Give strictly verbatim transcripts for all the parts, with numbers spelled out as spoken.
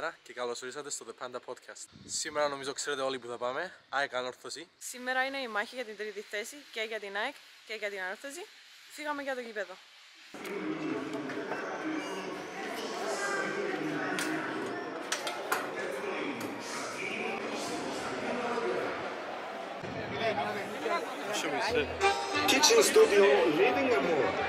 Καλημέρα και καλώς ορίσατε στο The Panda podcast. Σήμερα νομίζω ξέρετε όλοι που θα πάμε, ΑΕΚ Ανόρθωση. Σήμερα είναι η μάχη για την τρίτη θέση και για την ΑΕΚ και για την Ανόρθωση. Φύγαμε για το γήπεδο. Kitchen Studio Living Room.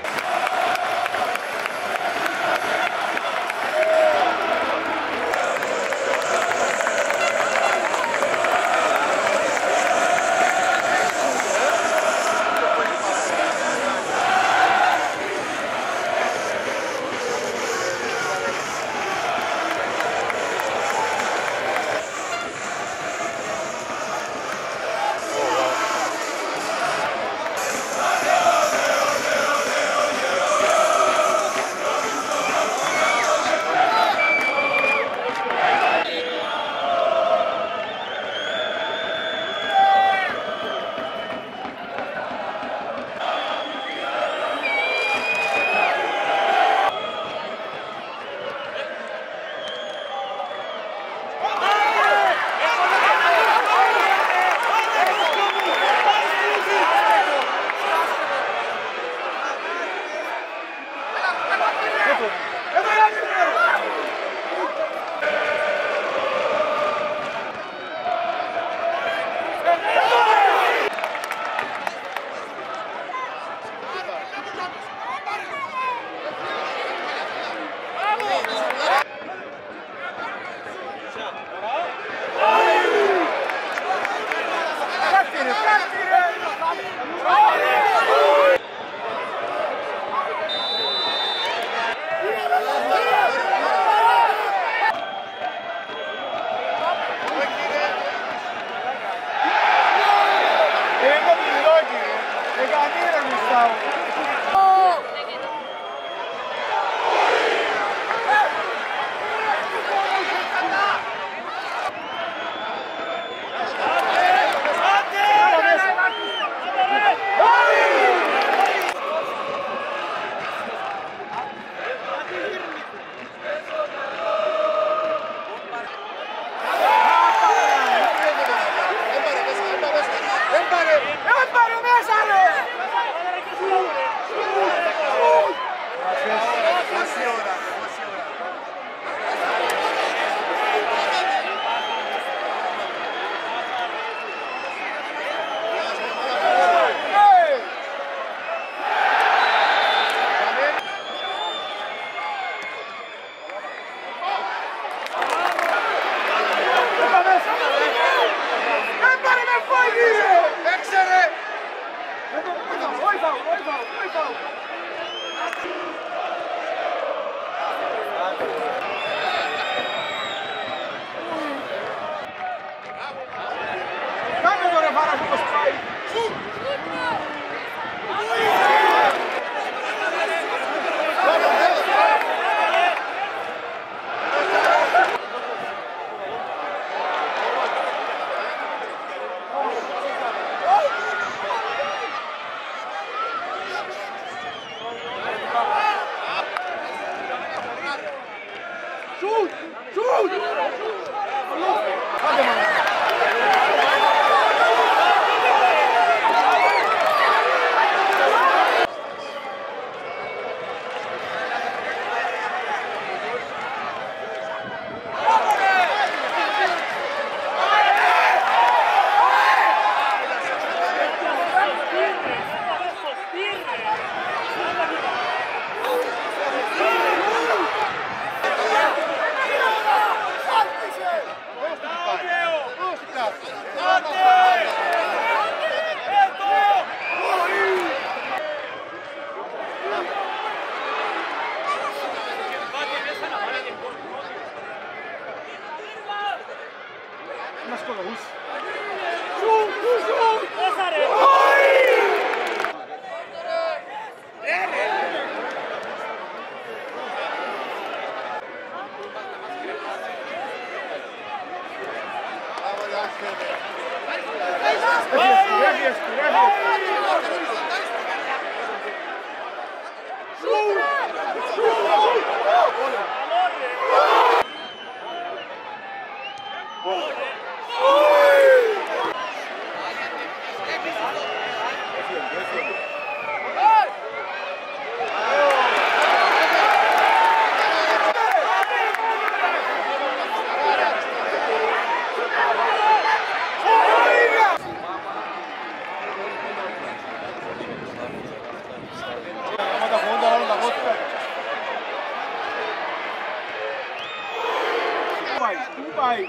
Shoot! Shoot! Shoot! Shoot! πάει.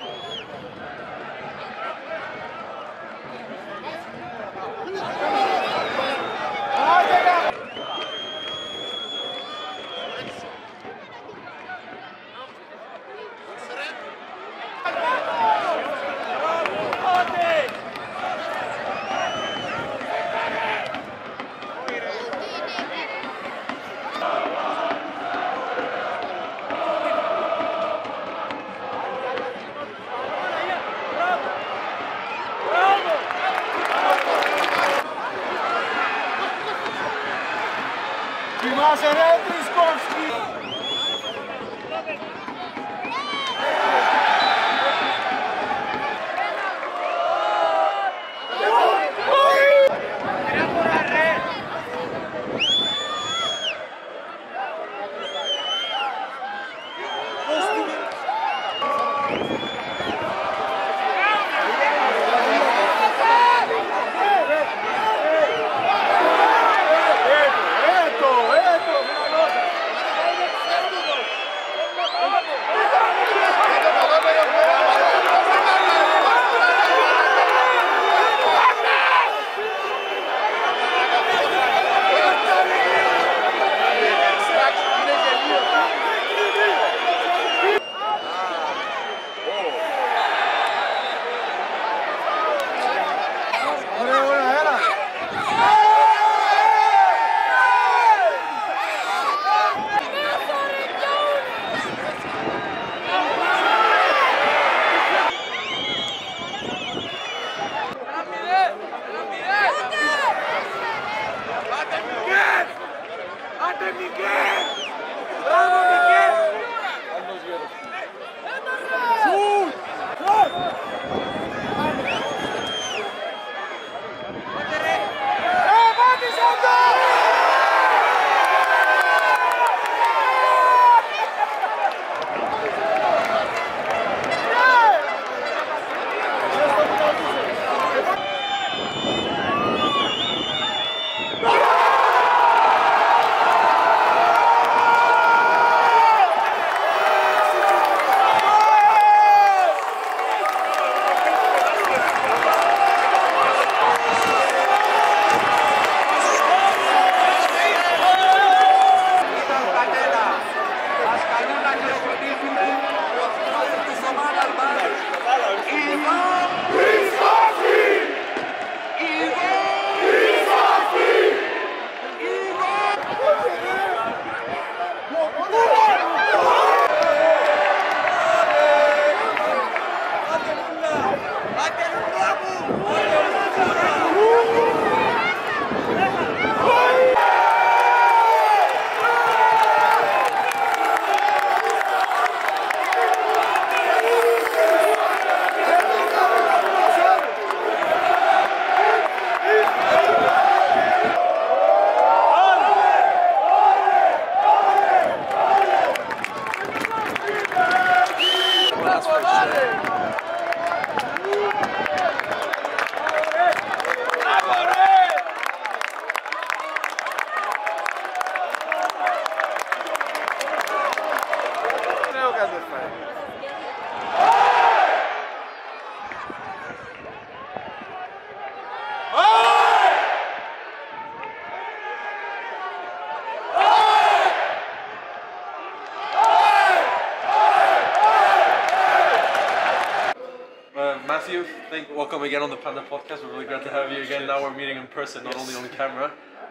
Welcome again on the Panda podcast. We're really glad to have you again. Cheers. Now we're meeting in person, not yes. only on camera.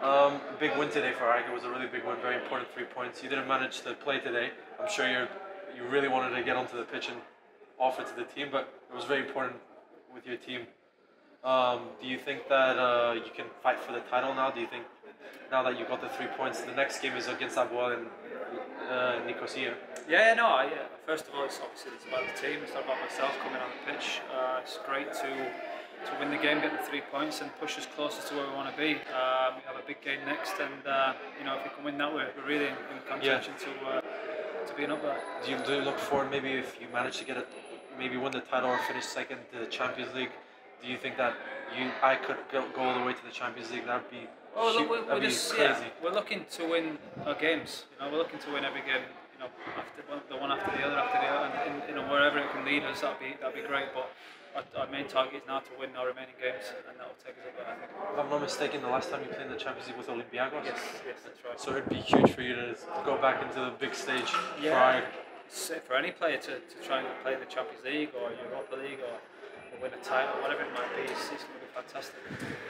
Um, big win today for A E K. It was a really big win, very important three points. You didn't manage to play today. I'm sure you you really wanted to get onto the pitch and offer to the team, but it was very important with your team. Um, do you think that uh, you can fight for the title now? Do you think now that you got the three points, the next game is against Aboel and uh, Nicosia? Yeah, no, I, yeah. First of all, it's obviously it's about the team, it's not about myself coming on the pitch. Uh, it's great to to win the game, get the three points and push us closer to where we want to be. Um, we have a big game next and uh, you know, if we can win that, we're really in, in contention yeah. to uh, to being up there. Do you, do you look forward, maybe if you manage to get it, maybe win the title or finish second to the Champions League, do you think that you I could go, go all the way to the Champions League? That'd be, well, shoot, we're, that'd we're be just, crazy. Yeah, we're looking to win our games, you know, we're looking to win every game. After, the one after the other, after the other, and, and you know, wherever it can lead. beat us, that'd be, that'd be great. But our, our main target is now to win our remaining games, and that'll take us up there, I think. If I'm not mistaken, the last time you played in the Champions League with Olympiakos? Yes, yes, that's right. So it'd be huge for you to go back into the big stage. Yeah, prior. It's for any player to, to try and play in the Champions League or Europa League or, or win a title, whatever it might be, it's, it's going to be fantastic.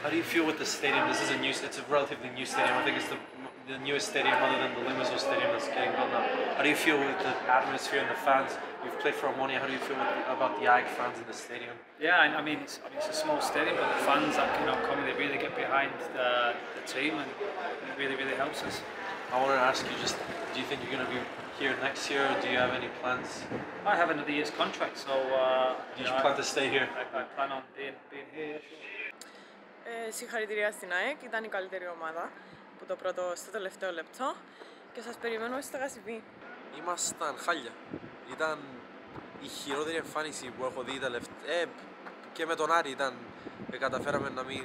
How do you feel with the stadium? This is a new, it's a relatively new stadium. I think it's the the newest stadium other than the Limassol stadium that's getting built up. How do you feel with the atmosphere and the fans? You've played for Armonia. How do you feel with the, about the A E K fans in the stadium? Yeah, I mean, it's, I mean it's a small stadium, but the fans that can come, they really get behind the, the team, and it really, really helps us. I want to ask you, just do you think you're going to be here next year, or do you have any plans? I have another year's contract, so... Uh, do you, you know, plan I, to stay here? I, I plan on being, being here. Ε, συγχαρητήρια στην ΑΕΚ, ήταν η καλύτερη ομάδα. Το πρώτο στο τελευταίο λεπτό και σας περιμένουμε στο Γασιπί. Ήμασταν χάλια. Ήταν η χειρότερη εμφάνιση που έχω δει τελευταία. Ε, και με τον Άρη ήταν. Ε, καταφέραμε να μην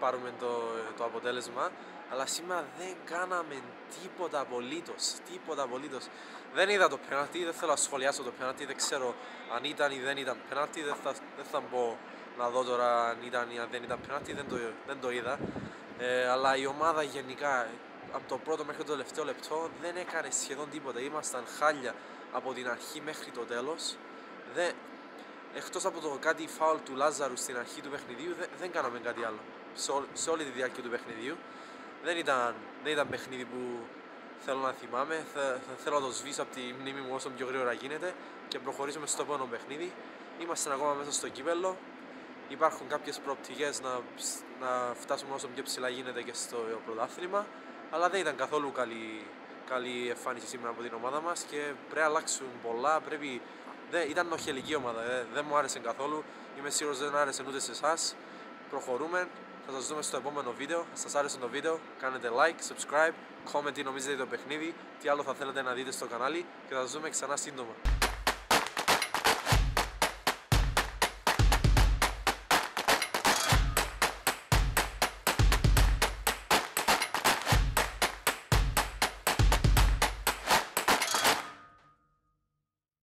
πάρουμε το, το αποτέλεσμα. Αλλά σήμερα δεν κάναμε τίποτα απολύτως. Τίποτα απολύτως. Δεν είδα το πέναλτι, δεν θέλω να σχολιάσω το πέναλτι. Δεν ξέρω αν ήταν ή δεν ήταν πέναλτι. Δεν θα, δεν θα μπω να δω τώρα αν ήταν ή αν δεν ήταν πέναλτι. Δεν το, δεν το είδα. Ε, αλλά η ομάδα γενικά από το πρώτο μέχρι το τελευταίο λεπτό δεν έκανε σχεδόν τίποτα. Ήμασταν χάλια από την αρχή μέχρι το τέλος. Δε, εκτός από το κάτι φάουλ του Λάζαρου στην αρχή του παιχνιδιού, δε, δεν κάναμε κάτι άλλο σε, ό, σε όλη τη διάρκεια του παιχνιδιού. Δεν ήταν, δεν ήταν παιχνίδι που θέλω να θυμάμαι. Θα, θα θέλω να το σβήσω από τη μνήμη μου όσο πιο γρήγορα γίνεται και προχωρήσουμε στο επόμενο παιχνίδι. Είμαστε ακόμα μέσα στο κύπελλο. Υπάρχουν κάποιες προοπτικές να, να φτάσουμε όσο πιο ψηλά γίνεται και στο πρωτάθλημα, αλλά δεν ήταν καθόλου καλή, καλή εμφάνιση σήμερα από την ομάδα μας και πρέπει να αλλάξουν πολλά. Πρέπει... Δεν, ήταν νοχελική ομάδα, δεν, δεν μου άρεσε καθόλου. Είμαι σίγουρος δεν άρεσε ούτε σε εσάς. Προχωρούμε, θα σας δούμε στο επόμενο βίντεο. Αν σας άρεσε το βίντεο, κάνετε like, subscribe, comment τι νομίζετε το παιχνίδι, τι άλλο θα θέλετε να δείτε στο κανάλι και θα σας δούμε ξανά σύντομα.